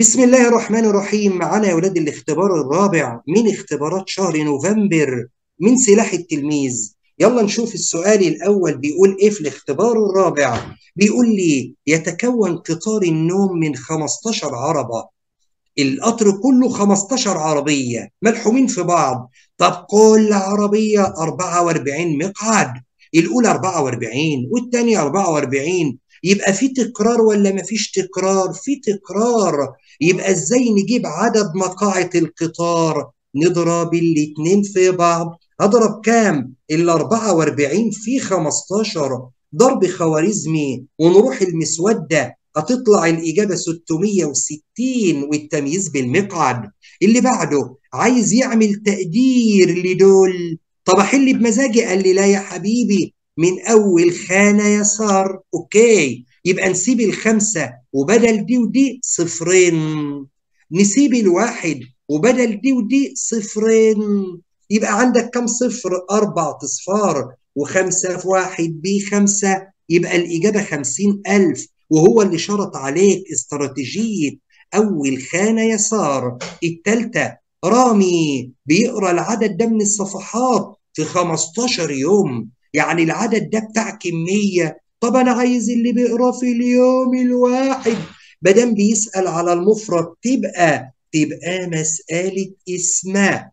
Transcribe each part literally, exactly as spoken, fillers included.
بسم الله الرحمن الرحيم. معنا يا ولاد الاختبار الرابع من اختبارات شهر نوفمبر من سلاح التلميذ. يلا نشوف السؤال الأول بيقول إيه في الاختبار الرابع. بيقول لي يتكون قطار النوم من خمستاشر عربة، القطر كله خمستاشر عربية ملحومين في بعض. طب كل عربية أربعة وأربعين مقعد، الأولى أربعة وأربعين والتانية أربعة وأربعين، يبقى في تكرار ولا مفيش تكرار؟ في تكرار. يبقى ازاي نجيب عدد مقاعد القطار؟ نضرب الاتنين في بعض. هضرب كام؟ ال أربعة وأربعين في خمستاشر، ضرب خوارزمي ونروح المسوده، هتطلع الاجابه ستمية وستين والتمييز بالمقعد. اللي بعده عايز يعمل تقدير لدول. طب احل بمزاجي؟ قال لي لا يا حبيبي، من أول خانة يسار. أوكي، يبقى نسيب الخمسة وبدل دي ودي صفرين، نسيب الواحد وبدل دي ودي صفرين. يبقى عندك كم صفر؟ أربع أصفار، وخمسة في واحد بخمسة، يبقى الإجابة خمسين ألف، وهو اللي شرط عليك استراتيجية أول خانة يسار. التالتة رامي بيقرأ العدد ده من الصفحات في خمستاشر يوم، يعني العدد ده بتاع كمية. طب أنا عايز اللي بيقراه في اليوم الواحد، مادام بيسأل على المفرد تبقى تبقى مسألة اسماء.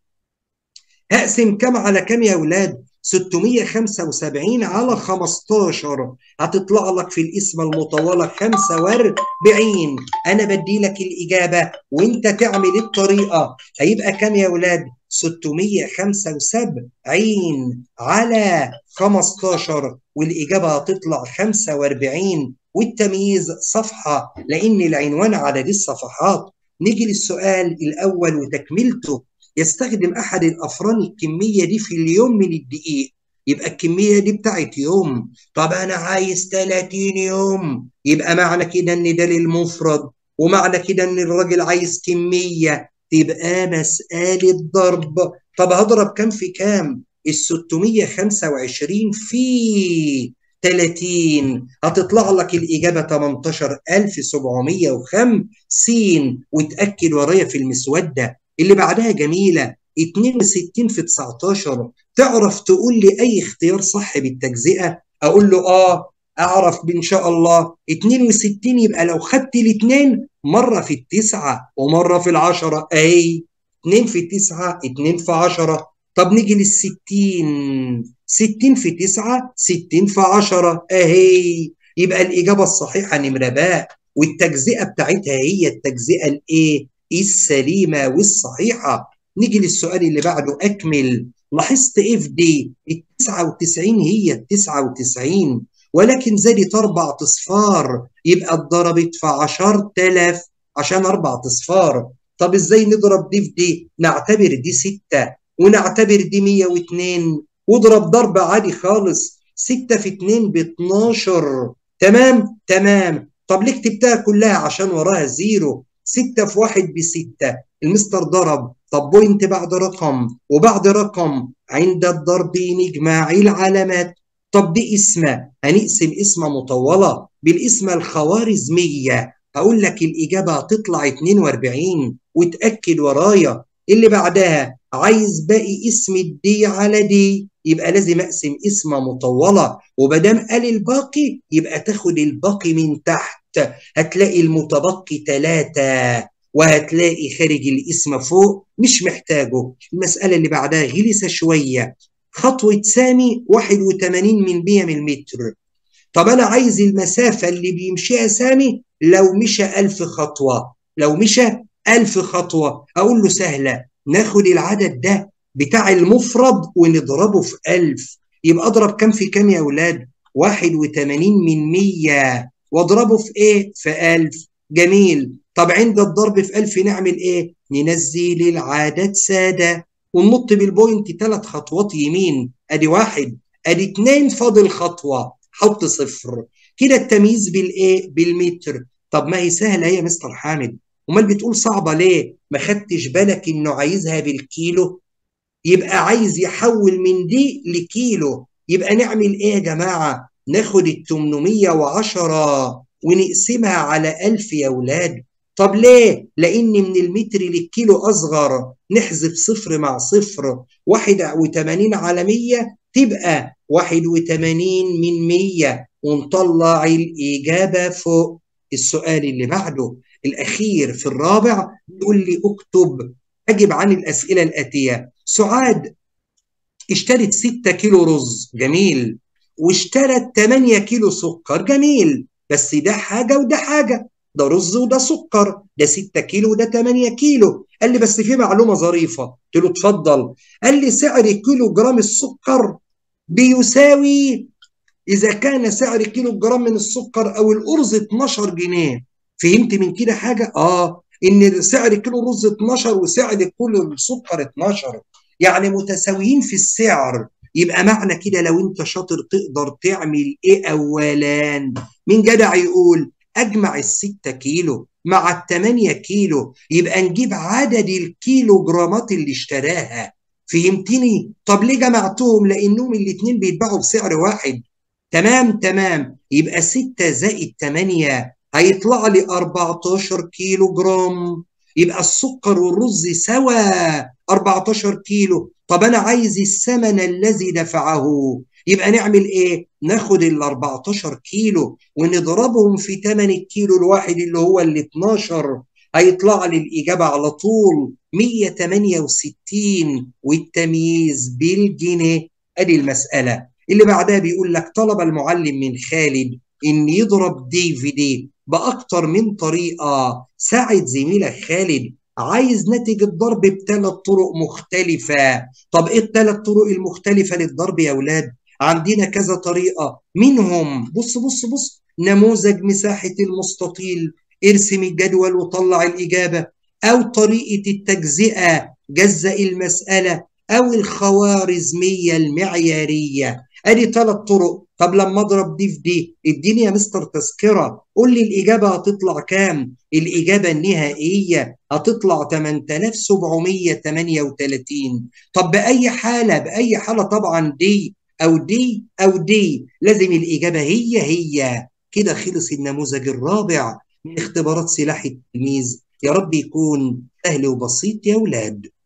هقسم كام على كام يا ولاد؟ ستمية وخمسة وسبعين على خمستاشر، هتطلع لك في الاسم المطولة خمسة وأربعين. أنا بدي لك الإجابة وأنت تعمل الطريقة، هيبقى كام يا ولاد؟ ستمية وخمسة وسبعين على خمستاشر، والإجابة هتطلع خمسة وأربعين والتمييز صفحة، لأن العنوان عدد الصفحات. نيجي للسؤال الأول وتكملته. يستخدم أحد الأفران الكمية دي في اليوم من الدقيق، يبقى الكمية دي بتاعت يوم. طب أنا عايز تلاتين يوم، يبقى معنى كده إن ده للمفرد، ومعنى كده إن الراجل عايز كمية، تبقى مسألة ضرب. طب هضرب كام في كام؟ ال ستمية وخمسة وعشرين في تلاتين، هتطلع لك الإجابة تمنتاشر ألف وسبعمية وخمسين، وتأكد ورايا في المسودة. اللي بعدها جميلة اتنين وستين في تسعتاشر. تعرف تقول لي أي اختيار صح بالتجزئة؟ أقول له آه أعرف إن شاء الله. اتنين وستين يبقى لو خدت الاثنين مرة في التسعة ومرة في العشرة، أهي اتنين في التسعة اتنين في عشرة. طب نيجي للستين، ستين في تسعة ستين في عشرة، أهي يبقى الإجابة الصحيحة نمرة باء، والتجزئة بتاعتها هي التجزئة الإيه؟ السليمة والصحيحة. نيجي للسؤال اللي بعده أكمل. لاحظت إيه في دي؟ التسعة وتسعين هي التسعة وتسعين، ولكن زادت أربع أصفار، يبقى اتضربت في عشرة آلاف عشان أربع أصفار. طب إزاي نضرب دي في دي؟ نعتبر دي ستة ونعتبر دي مية واتنين، واضرب ضرب عادي خالص، ستة في اتنين ب اتناشر. تمام تمام. طب ليه كتبتها كلها؟ عشان وراها زيرو. ستة في واحد بستة، المستر ضرب. طب بوينت بعد رقم وبعد رقم، عند الضرب نجمع العلامات. طب دي اسمه، هنقسم اسمه مطولة بالاسمه الخوارزمية، هقول لك الإجابة هتطلع اتنين وأربعين، وتأكد ورايا. اللي بعدها عايز باقي اسم دي على دي، يبقى لازم أقسم اسمه مطولة، وبدام قال الباقي يبقى تاخد الباقي من تحت، هتلاقي المتبقي تلاتة وهتلاقي خارج الاسم فوق مش محتاجه. المسألة اللي بعدها غلسة شوية. خطوة سامي واحد وتمانين من مية مليمتر. طب أنا عايز المسافة اللي بيمشيها سامي لو مشى ألف خطوة، لو مشى ألف خطوة. أقول له سهلة، ناخد العدد ده بتاع المفرد ونضربه في ألف، يبقى أضرب كام في كام يا أولاد؟ واحد وتمانين من مية، واضربه في إيه؟ في ألف. جميل. طب عند الضرب في ألف نعمل إيه؟ ننزل العدد سادة وننط بالبوينت ثلاث خطوات يمين، ادي واحد ادي اتنين، فاضل خطوه حط صفر، كده التمييز بالايه؟ بالمتر. طب ما هي سهله يا مستر حامد، امال بتقول صعبه ليه؟ ما خدتش بالك انه عايزها بالكيلو، يبقى عايز يحول من دي لكيلو، يبقى نعمل ايه يا جماعه؟ ناخد ال تمنمية وعشرة ونقسمها على ألف يا اولاد، طب ليه؟ لأن من المتر للكيلو أصغر، نحذف صفر مع صفر، واحد وتمانين على مية تبقى واحد وتمانين من مية، ونطلع الإجابة فوق. السؤال اللي بعده الأخير في الرابع بيقول لي أكتب أجب عن الأسئلة الآتية. سعاد اشترت ستة كيلو رز، جميل، واشترت تمانية كيلو سكر، جميل، بس ده حاجة وده حاجة، ده رز وده سكر، ده ستة كيلو وده تمانية كيلو. قال لي بس في معلومة ظريفة، قلت له اتفضل. قال لي سعر كيلو جرام السكر بيساوي، إذا كان سعر كيلو جرام من السكر أو الأرز اتناشر جنيه. فهمت من كده حاجة؟ آه، إن سعر كيلو الرز اتناشر وسعر كيلو السكر اتناشر، يعني متساويين في السعر. يبقى معنى كده لو أنت شاطر تقدر تعمل إيه؟ أولاً من جدع يقول أجمع الستة كيلو مع التمانية كيلو، يبقى نجيب عدد الكيلو جرامات اللي اشتراها. فهمتني؟ طب ليه جمعتهم؟ لأنهم الاتنين بيتباعوا بسعر واحد. تمام تمام، يبقى ستة زائد تمانية هيطلع لي أربعتاشر كيلو جرام، يبقى السكر والرز سوا أربعتاشر كيلو. طب أنا عايز الثمن الذي دفعه، يبقى نعمل إيه؟ ناخد ال أربعتاشر كيلو ونضربهم في تمن الكيلو الواحد اللي هو ال اتناشر، هيطلع لي الإجابة على طول مية تمانية وستين، والتمييز بالجنيه. أدي المسألة اللي بعدها بيقول لك طلب المعلم من خالد إن يضرب دي في دي بأكتر من طريقة. ساعد زميلك خالد، عايز نتيجة ضرب بثلاث طرق مختلفة. طب إيه الثلاث طرق المختلفة للضرب يا أولاد؟ عندنا كذا طريقة، منهم بص بص بص نموذج مساحة المستطيل، ارسم الجدول وطلع الإجابة، أو طريقة التجزئة، جزئ المسألة، أو الخوارزمية المعيارية. أدي ثلاث طرق. طب لما أضرب دي في دي، اديني يا مستر تذكرة، قول لي الإجابة هتطلع كام؟ الإجابة النهائية هتطلع تمنتلاف سبعمية تمانية وتلاتين. طب بأي حالة؟ بأي حالة طبعا دي أو دي أو دي، لازم الإجابة هي هي. كده خلص النموذج الرابع من اختبارات سلاح التلميذ. يا رب يكون سهل وبسيط يا أولاد.